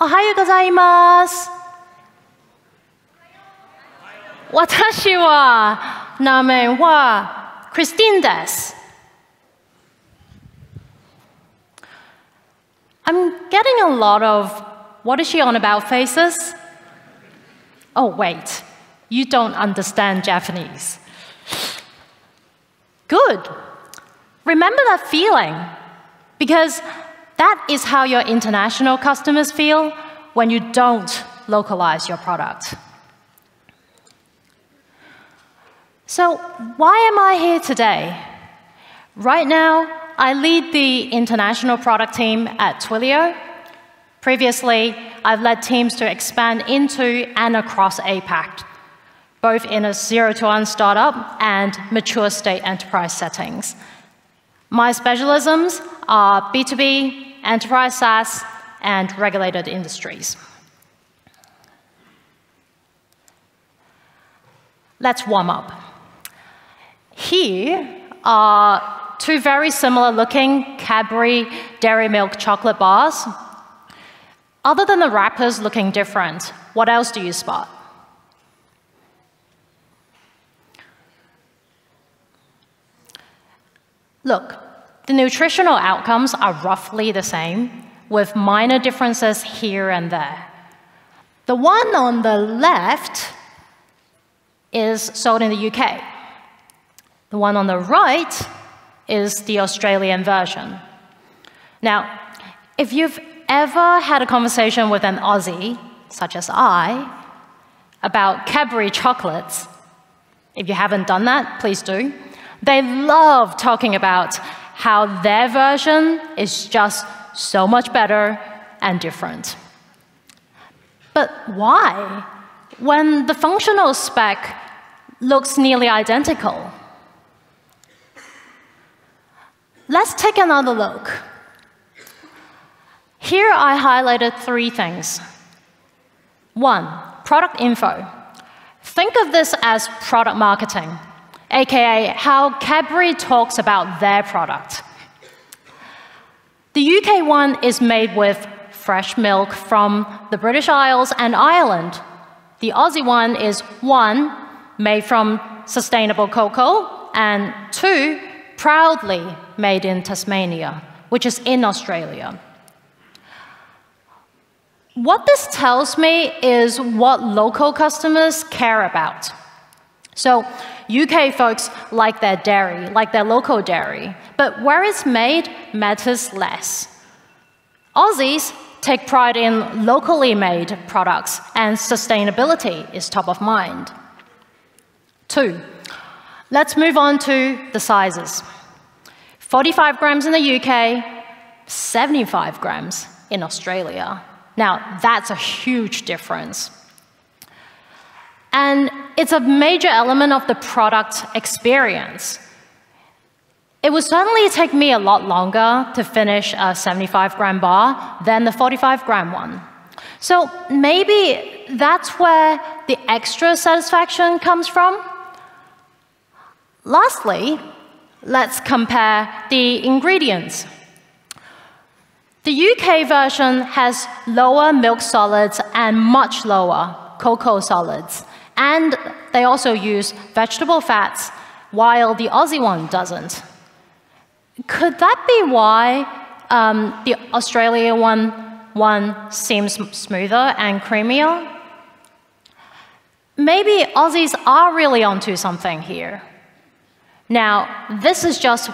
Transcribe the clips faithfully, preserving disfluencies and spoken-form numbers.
Ohayou gozaimasu. Watashi wa name wa Christine desu. I'm getting a lot of "what is she on about" faces. Oh wait, you don't understand Japanese. Good. Remember that feeling, because that is how your international customers feel when you don't localize your product. So why am I here today? Right now, I lead the international product team at Twilio. Previously, I've led teams to expand into and across A PAC, both in a zero to one startup and mature state enterprise settings. My specialisms are B two B, enterprise SaaS, and regulated industries. Let's warm up. Here are two very similar looking Cadbury Dairy Milk chocolate bars. Other than the wrappers looking different, what else do you spot? Look, the nutritional outcomes are roughly the same, with minor differences here and there. The one on the left is sold in the U K. The one on the right is the Australian version. Now, if you've ever had a conversation with an Aussie, such as I, about Cadbury chocolates, if you haven't done that, please do, they love talking about how their version is just so much better and different. But why, when the functional spec looks nearly identical? Let's take another look. Here I highlighted three things. One, product info. Think of this as product marketing, aka how Cadbury talks about their product. The U K one is made with fresh milk from the British Isles and Ireland. The Aussie one is one, made from sustainable cocoa, and two, proudly made in Tasmania, which is in Australia. What this tells me is what local customers care about. So U K folks like their dairy, like their local dairy, but where it's made matters less. Aussies take pride in locally made products, and sustainability is top of mind. Two, let's move on to the sizes. forty-five grams in the U K, seventy-five grams in Australia. Now, that's a huge difference. And it's a major element of the product experience. It would certainly take me a lot longer to finish a seventy-five gram bar than the forty-five gram one. So maybe that's where the extra satisfaction comes from. Lastly, let's compare the ingredients. The U K version has lower milk solids and much lower cocoa solids, and they also use vegetable fats, while the Aussie one doesn't. Could that be why um, the Australia one, one seems smoother and creamier? Maybe Aussies are really onto something here. Now, this is just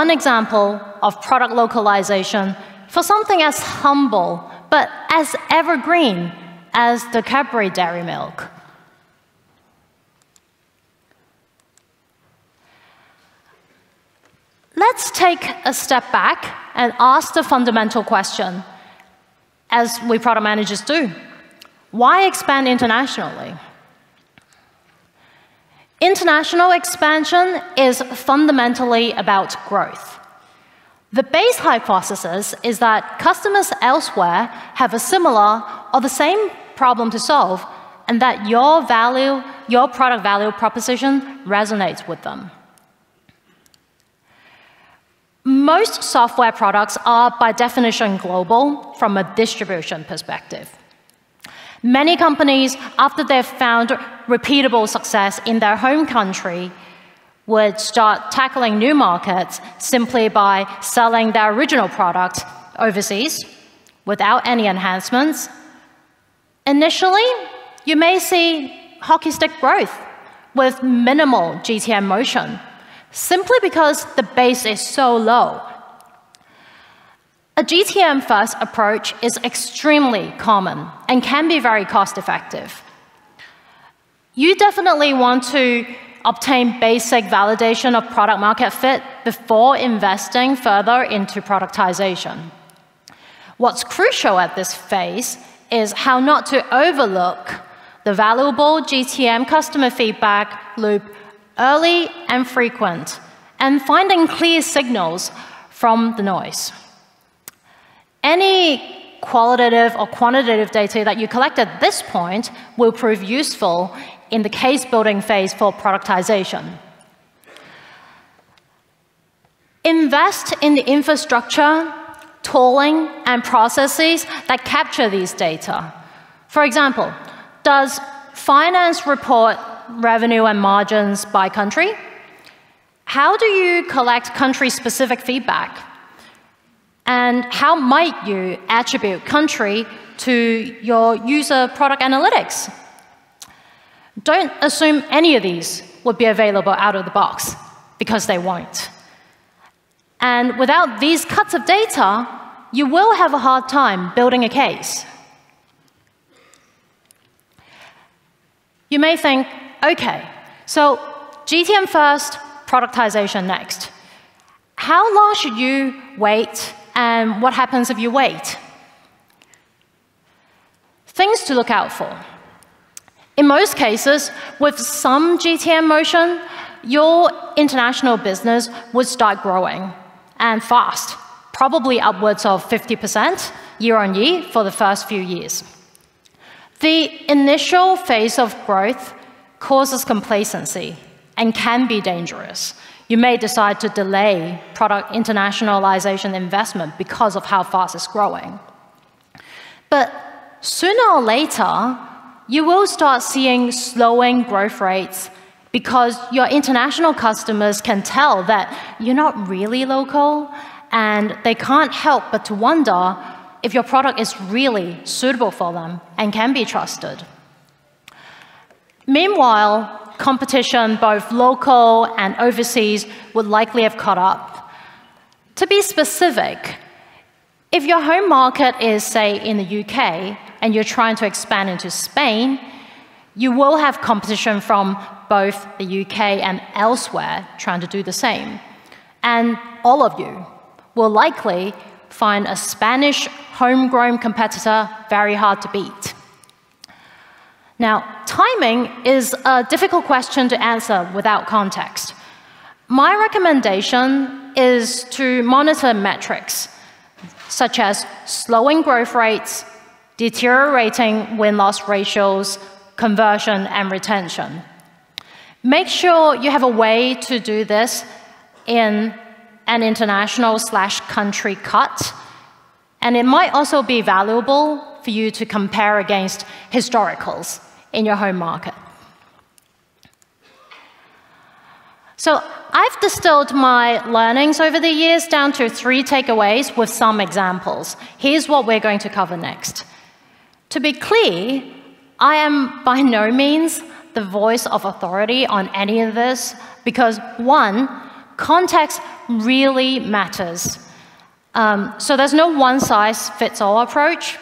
one example of product localization for something as humble, but as evergreen as the Cadbury Dairy Milk. Let's take a step back and ask the fundamental question, as we product managers do. Why expand internationally? International expansion is fundamentally about growth. The base hypothesis is that customers elsewhere have a similar or the same problem to solve, and that your value, your product value proposition resonates with them. most software products are by definition global from a distribution perspective. Many companies, after they've found repeatable success in their home country, would start tackling new markets simply by selling their original product overseas without any enhancements. Initially, you may see hockey stick growth with minimal G T M motion, simply because the base is so low. A G T M-first approach is extremely common and can be very cost-effective. You definitely want to obtain basic validation of product-market fit before investing further into productization. What's crucial at this phase is how not to overlook the valuable G T M customer feedback loop early and frequent, and finding clear signals from the noise. Any qualitative or quantitative data that you collect at this point will prove useful in the case-building phase for productization. Invest in the infrastructure, tooling, and processes that capture these data. For example, does finance report revenue and margins by country? How do you collect country-specific feedback? And how might you attribute country to your user product analytics? Don't assume any of these would be available out of the box, because they won't. And without these cuts of data, you will have a hard time building a case. You may think, okay, so G T M first, productization next. How long should you wait, and what happens if you wait? Things to look out for. In most cases, with some G T M motion, your international business would start growing, and fast, probably upwards of fifty percent year on year for the first few years. The initial phase of growth causes complacency and can be dangerous. You may decide to delay product internationalization investment because of how fast it's growing. But sooner or later, you will start seeing slowing growth rates because your international customers can tell that you're not really local, and they can't help but to wonder if your product is really suitable for them and can be trusted. Meanwhile, competition, both local and overseas, would likely have caught up. To be specific, if your home market is, say, in the U K, and you're trying to expand into Spain, you will have competition from both the U K and elsewhere trying to do the same. And all of you will likely find a Spanish homegrown competitor very hard to beat. Now, timing is a difficult question to answer without context. My recommendation is to monitor metrics, such as slowing growth rates, deteriorating win-loss ratios, conversion, and retention. Make sure you have a way to do this in an international slash country cut, and it might also be valuable for you to compare against historicals in your home market. So I've distilled my learnings over the years down to three takeaways with some examples. Here's what we're going to cover next. To be clear, I am by no means the voice of authority on any of this, because one, context really matters. Um, so there's no one-size-fits-all approach.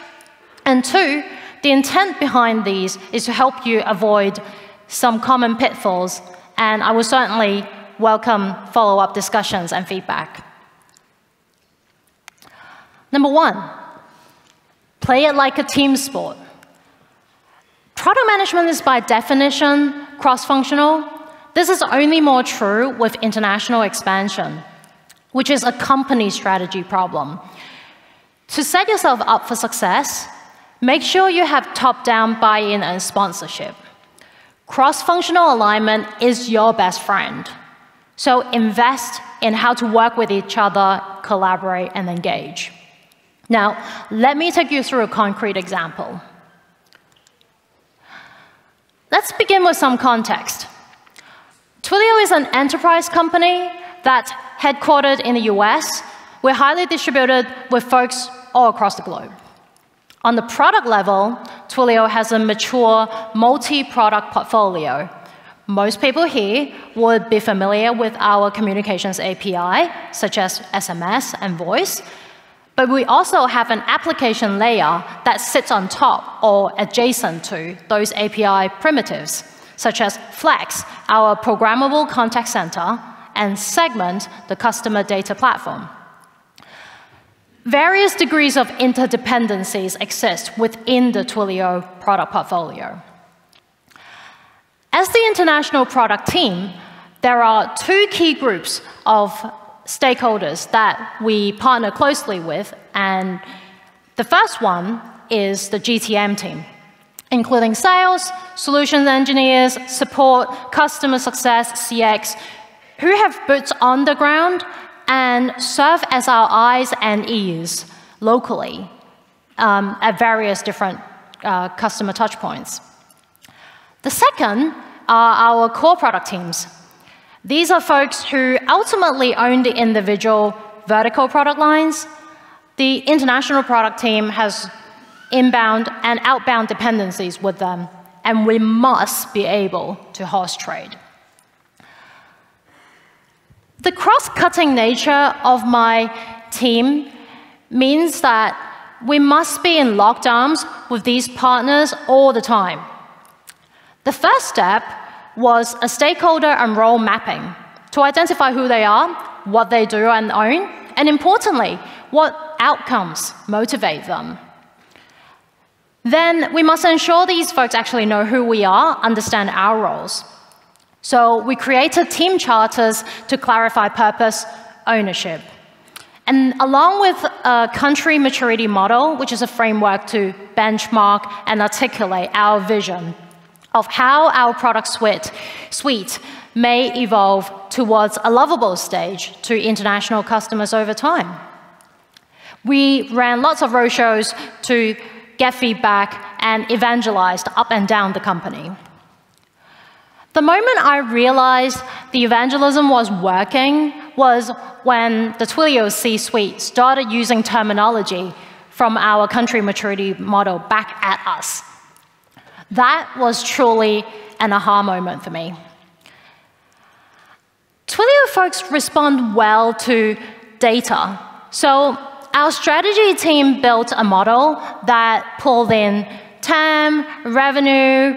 And two, the intent behind these is to help you avoid some common pitfalls, and I will certainly welcome follow-up discussions and feedback. Number one, play it like a team sport. Product management is by definition cross-functional. This is only more true with international expansion, which is a company strategy problem. To set yourself up for success, make sure you have top-down buy-in and sponsorship. Cross-functional alignment is your best friend. So invest in how to work with each other, collaborate, and engage. Now, let me take you through a concrete example. Let's begin with some context. Twilio is an enterprise company that's headquartered in the U S. We're highly distributed with folks all across the globe. On the product level, Twilio has a mature multi-product portfolio. Most people here would be familiar with our communications A P I, such as S M S and voice. But we also have an application layer that sits on top or adjacent to those A P I primitives, such as Flex, our programmable contact center, and Segment, the customer data platform. Various degrees of interdependencies exist within the Twilio product portfolio. As the international product team, there are two key groups of stakeholders that we partner closely with, and the first one is the G T M team, including sales, solutions engineers, support, customer success, C X, who have boots on the ground and serve as our eyes and ears locally um, at various different uh, customer touchpoints. The second are our core product teams. These are folks who ultimately own the individual vertical product lines. The international product team has inbound and outbound dependencies with them, and we must be able to horse trade. The cross-cutting nature of my team means that we must be in locked arms with these partners all the time. The first step was a stakeholder and role mapping to identify who they are, what they do and own, and importantly, what outcomes motivate them. Then we must ensure these folks actually know who we are, understand our roles. So we created team charters to clarify purpose, ownership. And along with a country maturity model, which is a framework to benchmark and articulate our vision of how our product suite, suite may evolve towards a lovable stage to international customers over time. We ran lots of roadshows to get feedback and evangelized up and down the company. The moment I realized the evangelism was working was when the Twilio C-suite started using terminology from our country maturity model back at us. That was truly an aha moment for me. Twilio folks respond well to data. So our strategy team built a model that pulled in T A M, revenue,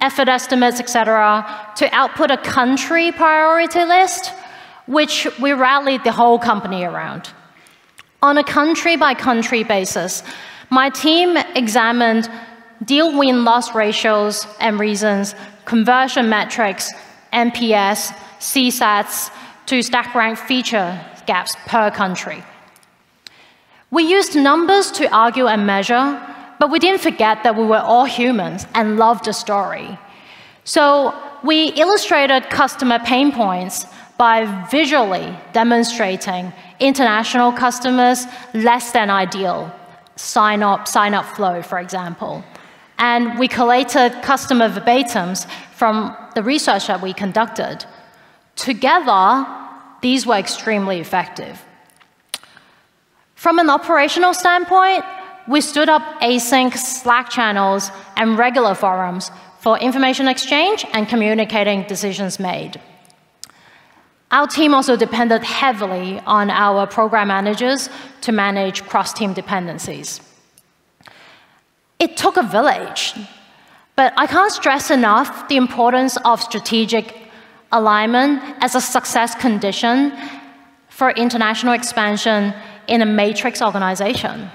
effort estimates, et cetera, to output a country priority list, which we rallied the whole company around. On a country-by-country basis, my team examined deal win-loss ratios and reasons, conversion metrics, N P S, C SATs, to stack rank feature gaps per country. We used numbers to argue and measure, but we didn't forget that we were all humans and loved a story. So we illustrated customer pain points by visually demonstrating international customers less than ideal, sign-up, sign-up flow, for example. And we collated customer verbatims from the research that we conducted. Together, these were extremely effective. From an operational standpoint, we stood up async Slack channels and regular forums for information exchange and communicating decisions made. Our team also depended heavily on our program managers to manage cross-team dependencies. It took a village, but I can't stress enough the importance of strategic alignment as a success condition for international expansion in a matrix organization.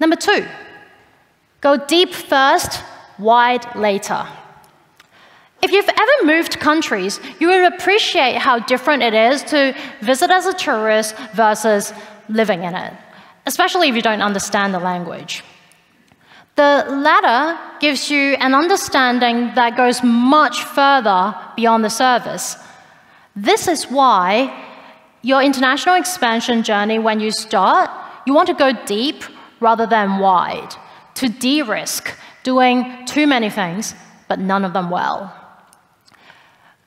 Number two, go deep first, wide later. If you've ever moved countries, you will appreciate how different it is to visit as a tourist versus living in it, especially if you don't understand the language. The latter gives you an understanding that goes much further beyond the service. This is why your international expansion journey, when you start, you want to go deep rather than wide, to de-risk doing too many things, but none of them well.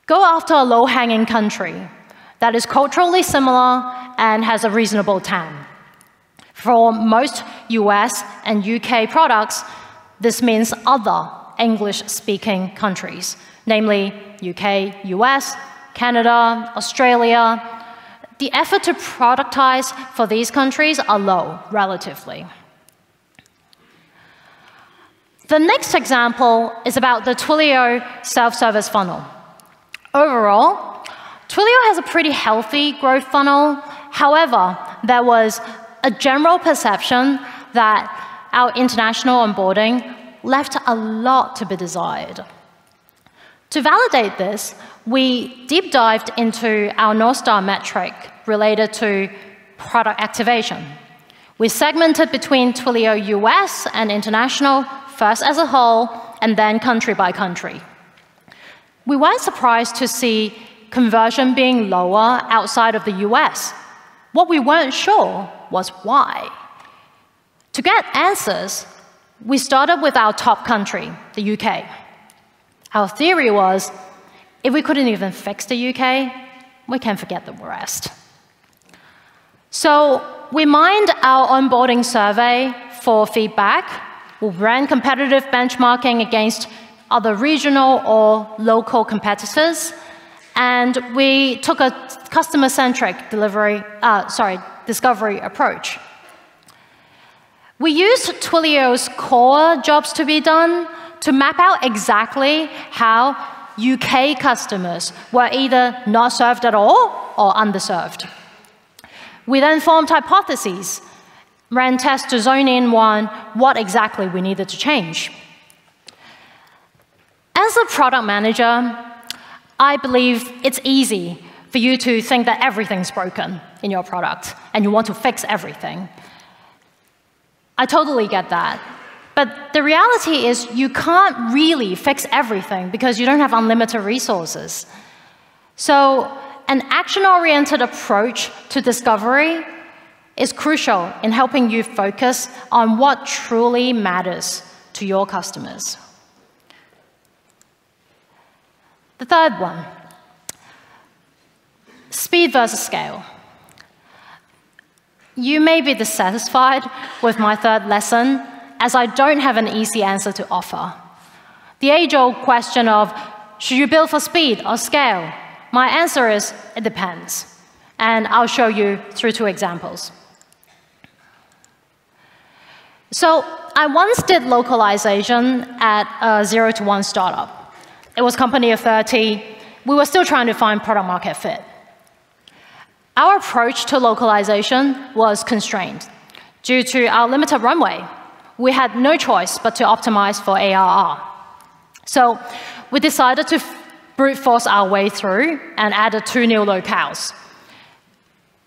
Go after a low-hanging country that is culturally similar and has a reasonable T A M. For most U S and U K products, this means other English-speaking countries, namely U K, U S, Canada, Australia. The effort to productize for these countries are low, relatively. The next example is about the Twilio self-service funnel. Overall, Twilio has a pretty healthy growth funnel. However, there was a general perception that our international onboarding left a lot to be desired. To validate this, we deep dived into our North Star metric related to product activation. We segmented between Twilio U S and international, first as a whole, and then country by country. We weren't surprised to see conversion being lower outside of the U S. What we weren't sure was why. To get answers, we started with our top country, the U K. Our theory was, if we couldn't even fix the U K, we can forget the rest. So we mined our onboarding survey for feedback. We ran competitive benchmarking against other regional or local competitors, and we took a customer-centric delivery, uh, sorry, discovery approach. We used Twilio's core jobs to be done to map out exactly how U K customers were either not served at all or underserved. We then formed hypotheses, ran tests to zone in on what exactly we needed to change. As a product manager, I believe it's easy for you to think that everything's broken in your product and you want to fix everything. I totally get that. But the reality is you can't really fix everything because you don't have unlimited resources. So an action-oriented approach to discovery is crucial in helping you focus on what truly matters to your customers. The third one, speed versus scale. You may be dissatisfied with my third lesson, as I don't have an easy answer to offer. The age-old question of, should you build for speed or scale? My answer is, it depends. And I'll show you through two examples. So I once did localization at a zero to one startup. It was a company of thirty. We were still trying to find product market fit. Our approach to localization was constrained due to our limited runway. We had no choice but to optimize for A R R. So we decided to brute force our way through and added two new locales.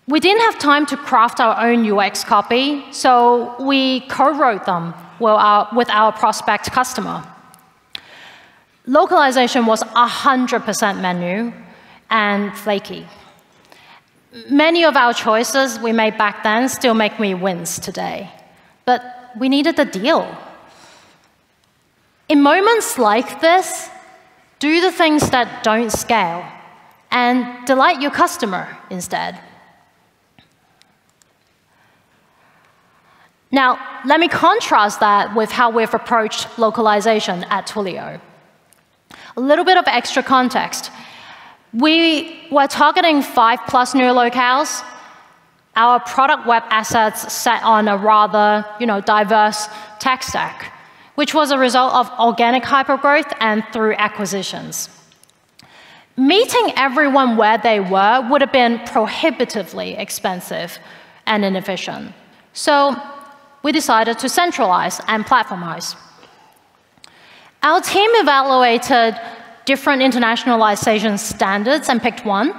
We didn't have time to craft our own U X copy, so we co-wrote them with our, with our prospect customer. Localization was one hundred percent menu and flaky. Many of our choices we made back then still make me wince today. But we needed the deal. In moments like this, do the things that don't scale and delight your customer instead. Now, let me contrast that with how we've approached localization at Twilio. A little bit of extra context. We were targeting five plus new locales. Our product web assets sat on a rather, you know, diverse tech stack, which was a result of organic hypergrowth and through acquisitions. Meeting everyone where they were would have been prohibitively expensive and inefficient. So we decided to centralize and platformize. Our team evaluated different internationalization standards and picked one.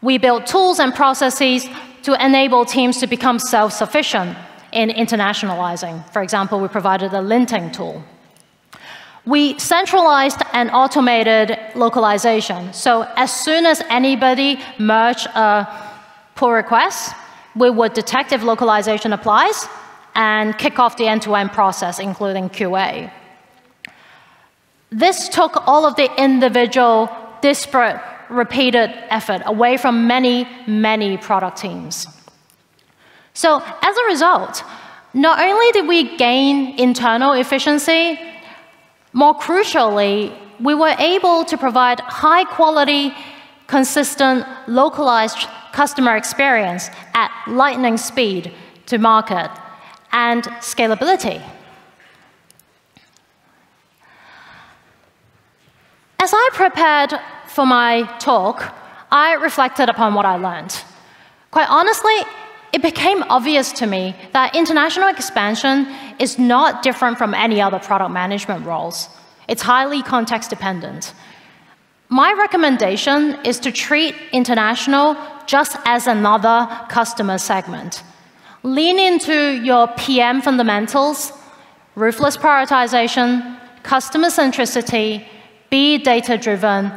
We built tools and processes to enable teams to become self-sufficient in internationalizing. For example, we provided a linting tool. We centralized and automated localization. So as soon as anybody merged a pull request, we would detect if localization applies and kick off the end-to-end process, including Q A. This took all of the individual, disparate, repeated effort away from many, many product teams. So as a result, not only did we gain internal efficiency, more crucially, we were able to provide high-quality, consistent, localized customer experience at lightning speed to market and scalability. As I prepared for my talk, I reflected upon what I learned. Quite honestly, it became obvious to me that international expansion is not different from any other product management roles. It's highly context dependent. My recommendation is to treat international just as another customer segment. Lean into your P M fundamentals, ruthless prioritization, customer centricity, be data-driven,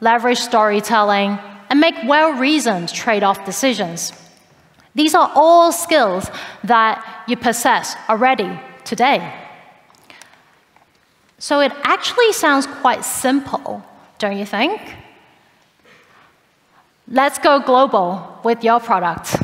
leverage storytelling, and make well-reasoned trade-off decisions. These are all skills that you possess already today. So it actually sounds quite simple, don't you think? Let's go global with your product.